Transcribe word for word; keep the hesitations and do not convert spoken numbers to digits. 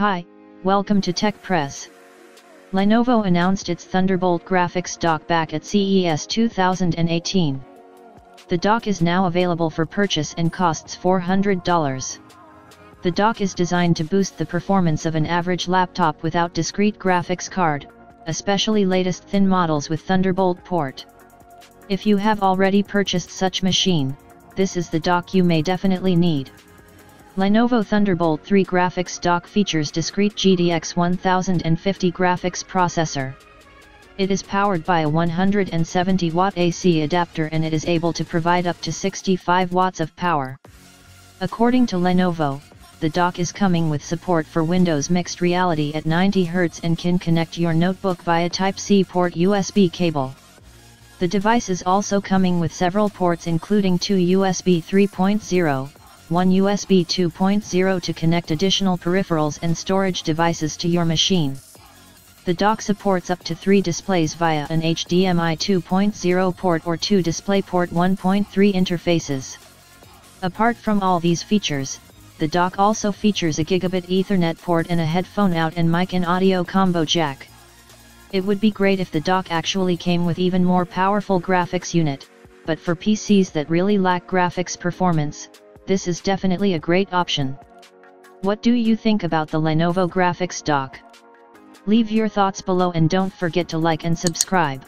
Hi, welcome to Tech Press. Lenovo announced its Thunderbolt graphics dock back at C E S two thousand eighteen. The dock is now available for purchase and costs four hundred dollars. The dock is designed to boost the performance of an average laptop without discrete graphics card, especially latest thin models with Thunderbolt port. If you have already purchased such machine, this is the dock you may definitely need. Lenovo Thunderbolt three graphics dock features discrete G T X ten fifty graphics processor. It is powered by a one hundred seventy watt A C adapter and it is able to provide up to sixty-five watts of power. According to Lenovo, the dock is coming with support for Windows Mixed Reality at ninety hertz and can connect your notebook via Type C port U S B cable. The device is also coming with several ports including two U S B three point oh, one U S B two point oh to connect additional peripherals and storage devices to your machine. The dock supports up to three displays via an H D M I two point oh port or two DisplayPort one point three interfaces. Apart from all these features, the dock also features a Gigabit Ethernet port and a headphone out and mic and audio combo jack. It would be great if the dock actually came with even more powerful graphics unit, but for P Cs that really lack graphics performance, this is definitely a great option. What do you think about the Lenovo graphics dock? Leave your thoughts below and don't forget to like and subscribe.